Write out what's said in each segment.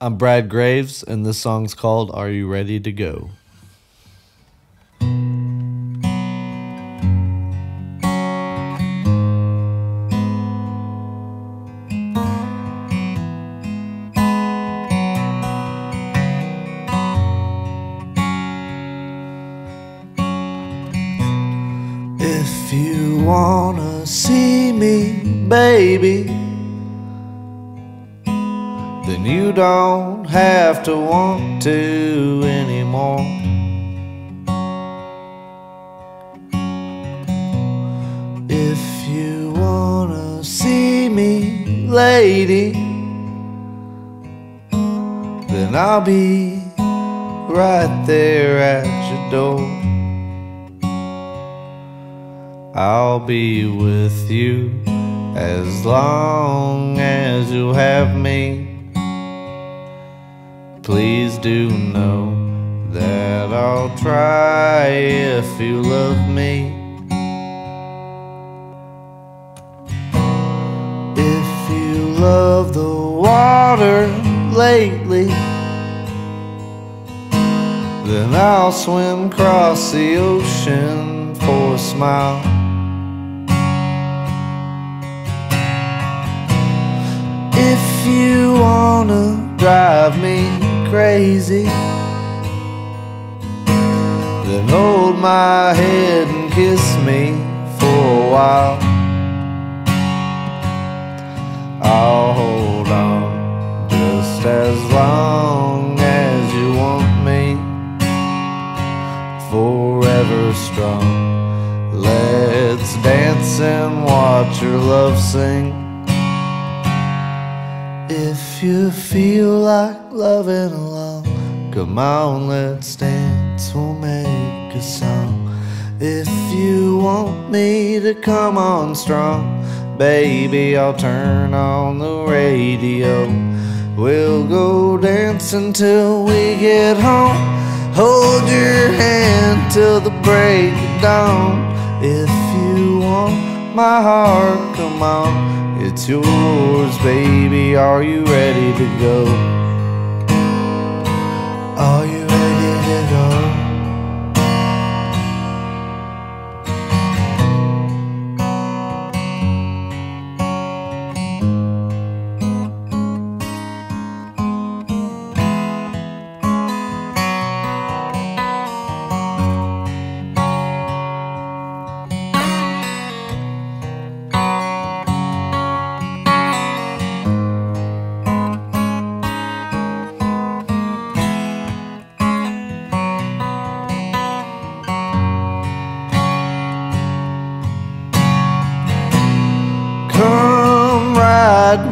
I'm Brad Graves, and this song's called Are You Ready to Go? If you wanna see me, baby, then you don't have to want to anymore. If you wanna see me, lady, then I'll be right there at your door. I'll be with you as long as you have me. Please do know that I'll try if you love me. If you love the water lately, then I'll swim across the ocean for a smile. If you wanna drive me crazy, then hold my head and kiss me for a while. I'll hold on just as long as you want me, forever strong. Let's dance and watch your love sing. If you feel like loving along, come on, let's dance, we'll make a song. If you want me to come on strong, baby, I'll turn on the radio. We'll go dancing till we get home. Hold your hand till the break of dawn. If you want my heart, come on, it's yours, baby, are you ready to go? Are you ready to go?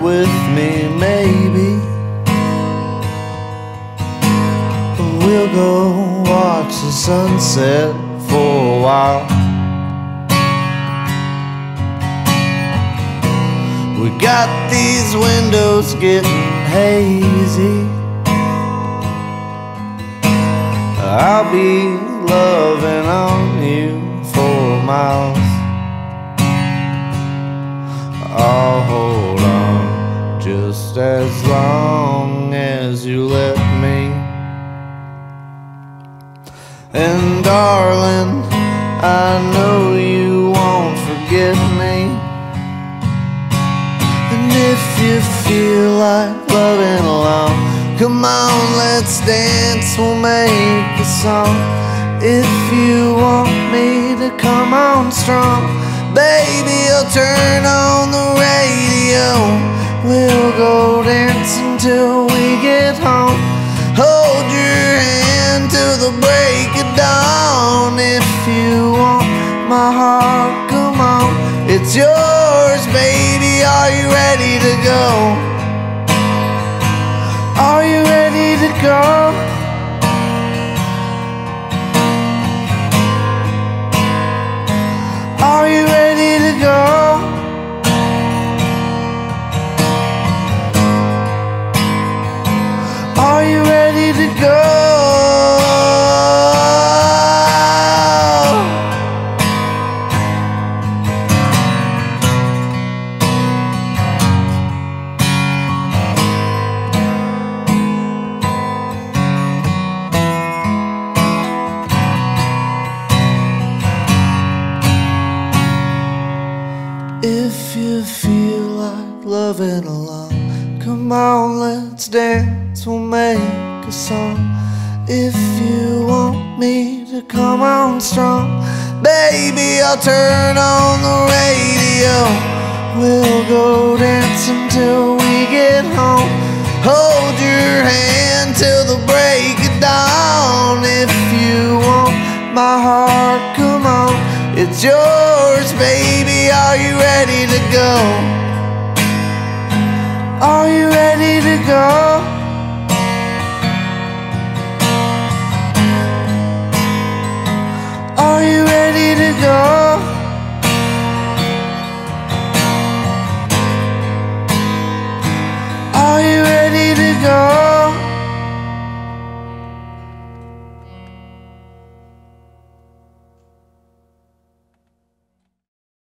With me, maybe we'll go watch the sunset for a while. We got these windows getting hazy. I'll be loving on you for miles. I'll hold on just as long as you let me. And darling, I know you won't forget me. And if you feel like loving along, come on, let's dance, we'll make a song. If you want me to come on strong, baby, I'll turn on the radio. We'll go dancing till we get home. Hold your hand till the break of dawn. If you want my heart, come on, it's yours, baby, are you ready to go? Are you ready to go? Are you ready to go? Are you ready to go? let's dance, we'll make a song. If you want me to come on strong, baby, I'll turn on the radio. We'll go dancing till we get home. Hold your hand till the break of dawn. If you want my heart, come on, it's yours, baby, are you ready to go? Are you ready to go?